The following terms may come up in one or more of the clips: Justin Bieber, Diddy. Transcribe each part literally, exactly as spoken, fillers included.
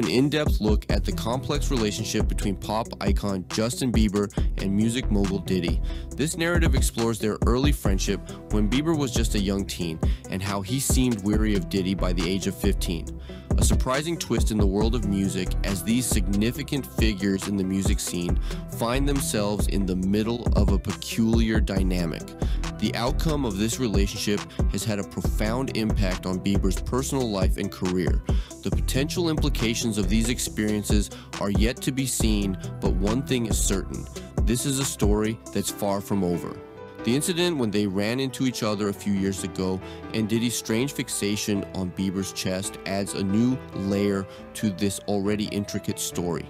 you an in-depth look at the complex relationship between pop icon Justin Bieber and music mogul Diddy. This narrative explores their early friendship when Bieber was just a young teen and how he seemed weary of Diddy by the age of fifteen. A surprising twist in the world of music as these significant figures in the music scene find themselves in the middle of a peculiar dynamic. The outcome of this relationship has had a profound impact on Bieber's personal life and career. The potential implications of these experiences are yet to be seen, but one thing is certain: this is a story that's far from over. The incident when they ran into each other a few years ago and Diddy's strange fixation on Bieber's chest adds a new layer to this already intricate story.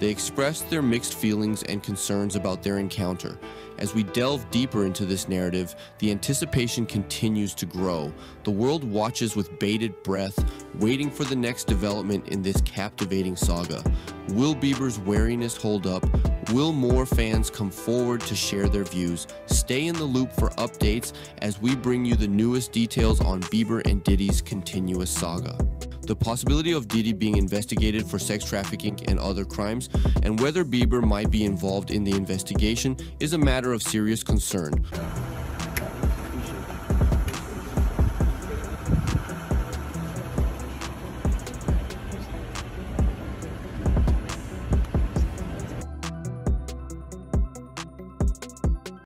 They expressed their mixed feelings and concerns about their encounter. As we delve deeper into this narrative, the anticipation continues to grow. The world watches with bated breath, waiting for the next development in this captivating saga. Will Bieber's wariness hold up? Will more fans come forward to share their views? Stay in the loop for updates as we bring you the newest details on Bieber and Diddy's continuous saga. The possibility of Diddy being investigated for sex trafficking and other crimes, and whether Bieber might be involved in the investigation, is a matter of serious concern.